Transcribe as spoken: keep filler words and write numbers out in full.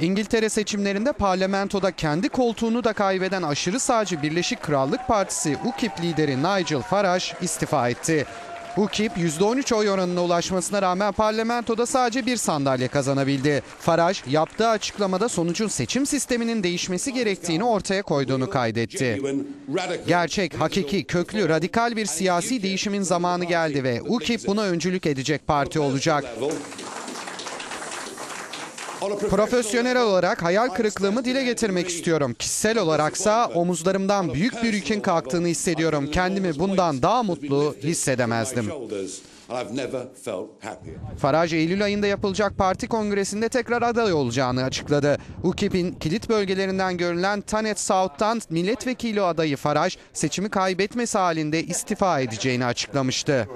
İngiltere seçimlerinde parlamentoda kendi koltuğunu da kaybeden aşırı sağcı Birleşik Krallık Partisi U K I P lideri Nigel Farage istifa etti. U K I P yüzde on üç oy oranına ulaşmasına rağmen parlamentoda sadece bir sandalye kazanabildi. Farage yaptığı açıklamada sonucun seçim sisteminin değişmesi gerektiğini ortaya koyduğunu kaydetti. Gerçek, hakiki, köklü, radikal bir siyasi değişimin zamanı geldi ve U K I P buna öncülük edecek parti olacak. Profesyonel olarak hayal kırıklığımı dile getirmek istiyorum. Kişisel olaraksa omuzlarımdan büyük bir yükün kalktığını hissediyorum. Kendimi bundan daha mutlu hissedemezdim. Farage Eylül ayında yapılacak parti kongresinde tekrar aday olacağını açıkladı. U K I P'in kilit bölgelerinden görülen Tanet South'tan milletvekili adayı Farage seçimi kaybetmesi halinde istifa edeceğini açıklamıştı.